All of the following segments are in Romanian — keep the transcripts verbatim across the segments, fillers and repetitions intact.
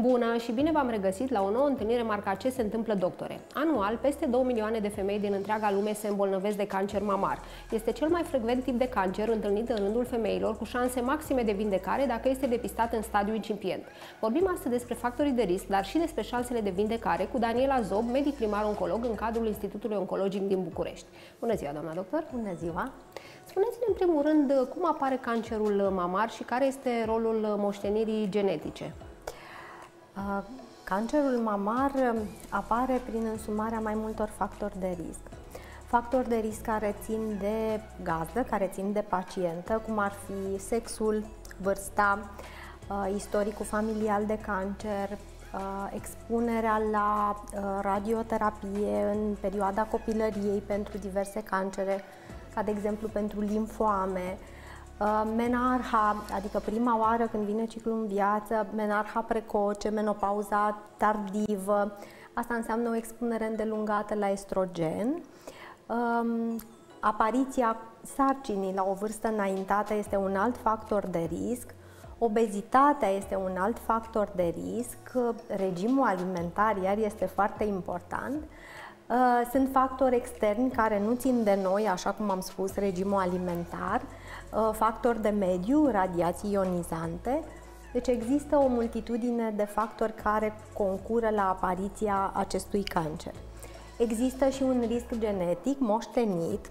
Bună și bine v-am regăsit la o nouă întâlnire marcată Ce se întâmplă, doctore? Anual, peste două milioane de femei din întreaga lume se îmbolnăvesc de cancer mamar. Este cel mai frecvent tip de cancer întâlnit în rândul femeilor, cu șanse maxime de vindecare dacă este depistat în stadiu incipient. Vorbim astăzi despre factorii de risc, dar și despre șansele de vindecare cu Daniela Zob, medic primar oncolog în cadrul Institutului Oncologic din București. Bună ziua, doamna doctor! Bună ziua! Spuneți-ne, în primul rând, cum apare cancerul mamar și care este rolul moștenirii genetice? Cancerul mamar apare prin însumarea mai multor factori de risc. Factori de risc care țin de gazdă, care țin de pacientă, cum ar fi sexul, vârsta, istoricul familial de cancer, expunerea la radioterapie în perioada copilăriei pentru diverse cancere, ca de exemplu pentru limfoame, Menarha, adică prima oară când vine ciclul în viață, menarha precoce, menopauza tardivă, asta înseamnă o expunere îndelungată la estrogen. Apariția sarcinii la o vârstă înaintată este un alt factor de risc, obezitatea este un alt factor de risc, regimul alimentar iar este foarte important. Sunt factori externi care nu țin de noi, așa cum am spus, regimul alimentar, factori de mediu, radiații ionizante. Deci există o multitudine de factori care concură la apariția acestui cancer. Există și un risc genetic moștenit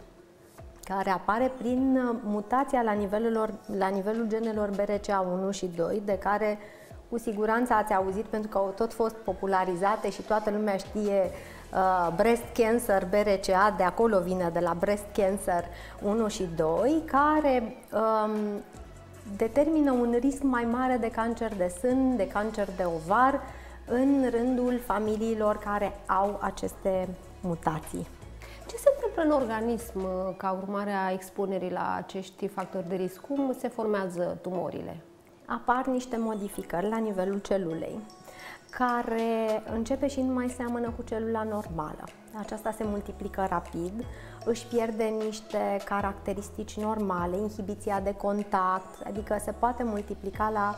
care apare prin mutația la nivelul, la nivelul genelor B R C A unu și doi, de care cu siguranță ați auzit pentru că au tot fost popularizate și toată lumea știe breast cancer, B R C A, de acolo vine, de la breast cancer unu și doi, care um, determină un risc mai mare de cancer de sân, de cancer de ovar, în rândul familiilor care au aceste mutații. Ce se întâmplă în organism ca urmare a expunerii la acești factori de risc? Cum se formează tumorile? Apar niște modificări la nivelul celulei, care începe și nu mai seamănă cu celula normală. Aceasta se multiplică rapid, își pierde niște caracteristici normale, inhibiția de contact, adică se poate multiplica la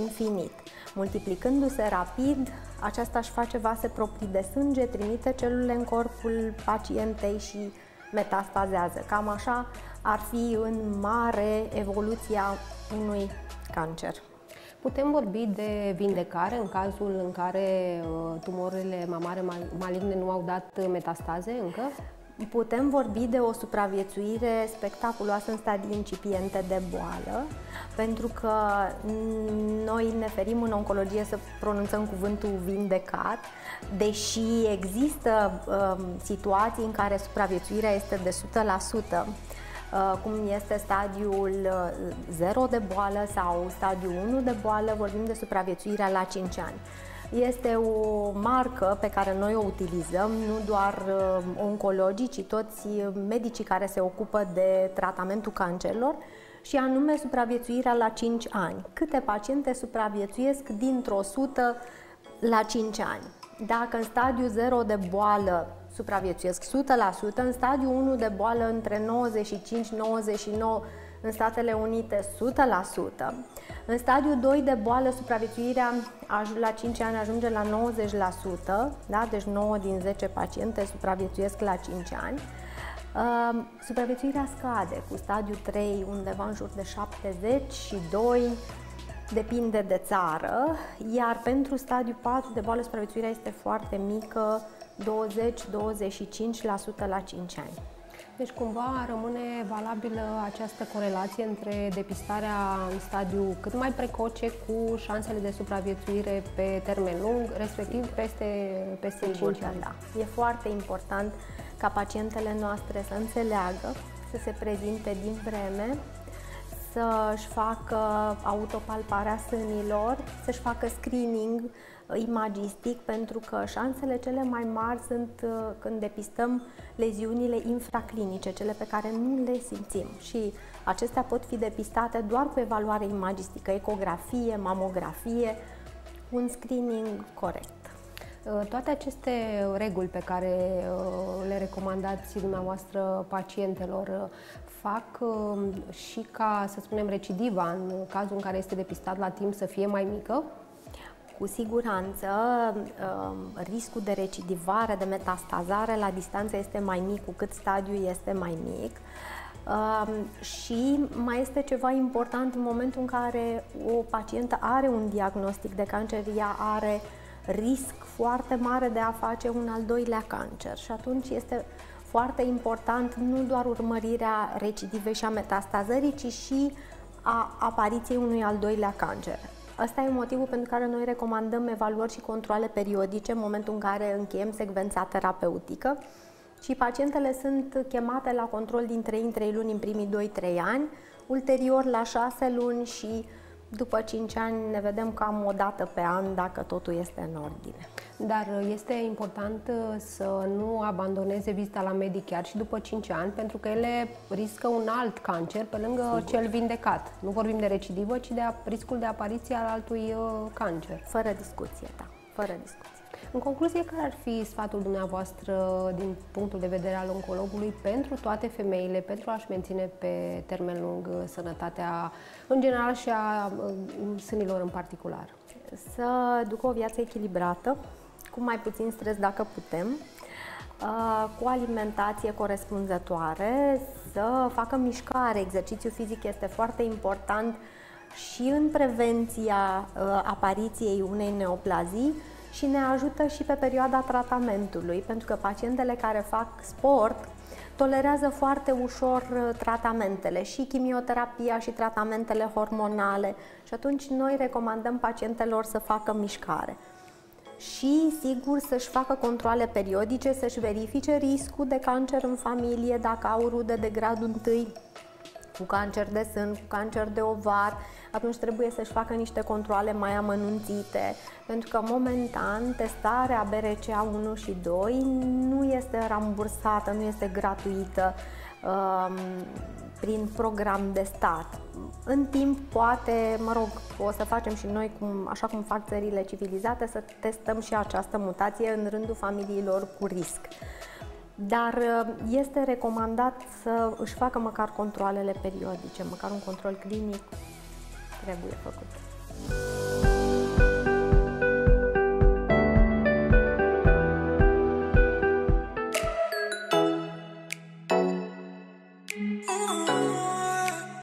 infinit. Multiplicându-se rapid, aceasta își face vase proprii de sânge, trimite celule în corpul pacientei și metastazează. Cam așa ar fi în mare evoluția unui cancer. Putem vorbi de vindecare în cazul în care tumorile mamare maligne nu au dat metastaze încă? Putem vorbi de o supraviețuire spectaculoasă în stadii incipiente de boală, pentru că noi ne ferim în oncologie să pronunțăm cuvântul vindecat, deși există um, situații în care supraviețuirea este de o sută la sută. Cum este stadiul zero de boală sau stadiul unu de boală, vorbim de supraviețuirea la cinci ani. Este o marcă pe care noi o utilizăm, nu doar oncologii, ci toți medicii care se ocupă de tratamentul cancerilor, și anume supraviețuirea la cinci ani. Câte paciente supraviețuiesc dintr-o sută la cinci ani? Dacă în stadiul zero de boală supraviețuiesc o sută la sută, în stadiul unu de boală între nouăzeci și cinci la nouăzeci și nouă, în Statele Unite o sută la sută. În stadiul doi de boală supraviețuirea la cinci ani ajunge la nouăzeci la sută, da? Deci nouă din zece paciente supraviețuiesc la cinci ani. Uh, supraviețuirea scade cu stadiul trei undeva în jur de șaptezeci și doi la sută. Depinde de țară, iar pentru stadiul patru de boală supraviețuirea este foarte mică, douăzeci la douăzeci și cinci la sută la cinci ani. Deci cumva rămâne valabilă această corelație între depistarea în stadiu cât mai precoce cu șansele de supraviețuire pe termen lung, respectiv peste, peste cinci ani. Da. E foarte important ca pacientele noastre să înțeleagă, să se prezinte din vreme, să-și facă autopalparea sânilor, să-și facă screening imagistic, pentru că șansele cele mai mari sunt când depistăm leziunile infraclinice, cele pe care nu le simțim, și acestea pot fi depistate doar cu evaluare imagistică, ecografie, mamografie, un screening corect. Toate aceste reguli pe care le recomandați dumneavoastră pacientelor fac și ca, să spunem, recidiva în cazul în care este depistat la timp să fie mai mică? Cu siguranță, riscul de recidivare, de metastazare la distanță este mai mic cu cât stadiul este mai mic. Și mai este ceva important: în momentul în care o pacientă are un diagnostic de cancer, ea are risc foarte mare de a face un al doilea cancer și atunci este foarte important nu doar urmărirea recidivei și a metastazării, ci și a apariției unui al doilea cancer. Ăsta e motivul pentru care noi recomandăm evaluări și controale periodice în momentul în care încheiem secvența terapeutică și pacientele sunt chemate la control din trei în trei luni în primii doi trei ani, ulterior la șase luni și după cinci ani ne vedem cam o dată pe an dacă totul este în ordine. Dar este important să nu abandoneze vizita la medic chiar și după cinci ani, pentru că ele riscă un alt cancer pe lângă Sigur. cel vindecat. Nu vorbim de recidivă, ci de riscul de apariție al altui cancer. Fără discuție, da. Fără discuție. În concluzie, care ar fi sfatul dumneavoastră din punctul de vedere al oncologului pentru toate femeile, pentru a-și menține pe termen lung sănătatea în general și a sânilor în particular? Să ducă o viață echilibrată, cu mai puțin stres dacă putem, cu alimentație corespunzătoare, să facă mișcare, exercițiu fizic este foarte important și în prevenția apariției unei neoplazii, și ne ajută și pe perioada tratamentului, pentru că pacientele care fac sport tolerează foarte ușor tratamentele, și chimioterapia și tratamentele hormonale, și atunci noi recomandăm pacientelor să facă mișcare. Și, sigur, să-și facă controale periodice, să-și verifice riscul de cancer în familie, dacă au rude de gradul întâi cu cancer de sân, cu cancer de ovar, atunci trebuie să-și facă niște controale mai amănunțite, pentru că momentan testarea B R C A unu și doi nu este rambursată, nu este gratuită um, prin program de stat. În timp, poate, mă rog, o să facem și noi, cum, așa cum fac țările civilizate, să testăm și această mutație în rândul familiilor cu risc. Dar este recomandat să își facă măcar controalele periodice, măcar un control clinic trebuie făcut.